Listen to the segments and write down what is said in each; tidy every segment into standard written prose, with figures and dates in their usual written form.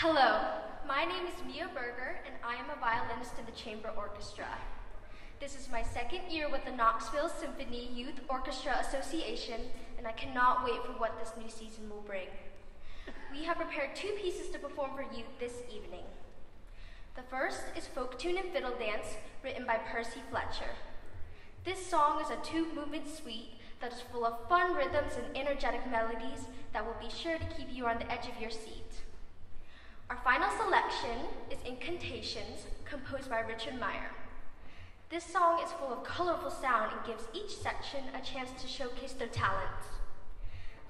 Hello, my name is Mia Berger, and I am a violinist in the chamber orchestra. This is my second year with the Knoxville Symphony Youth Orchestra Association, and I cannot wait for what this new season will bring. We have prepared two pieces to perform for you this evening. The first is Folk Tune and Fiddle Dance, written by Percy Fletcher. This song is a two-movement suite that is full of fun rhythms and energetic melodies that will be sure to keep you on the edge of your seat. Our final selection is Incantations, composed by Richard Meyer. This song is full of colorful sound and gives each section a chance to showcase their talents.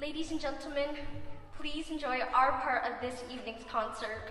Ladies and gentlemen, please enjoy our part of this evening's concert.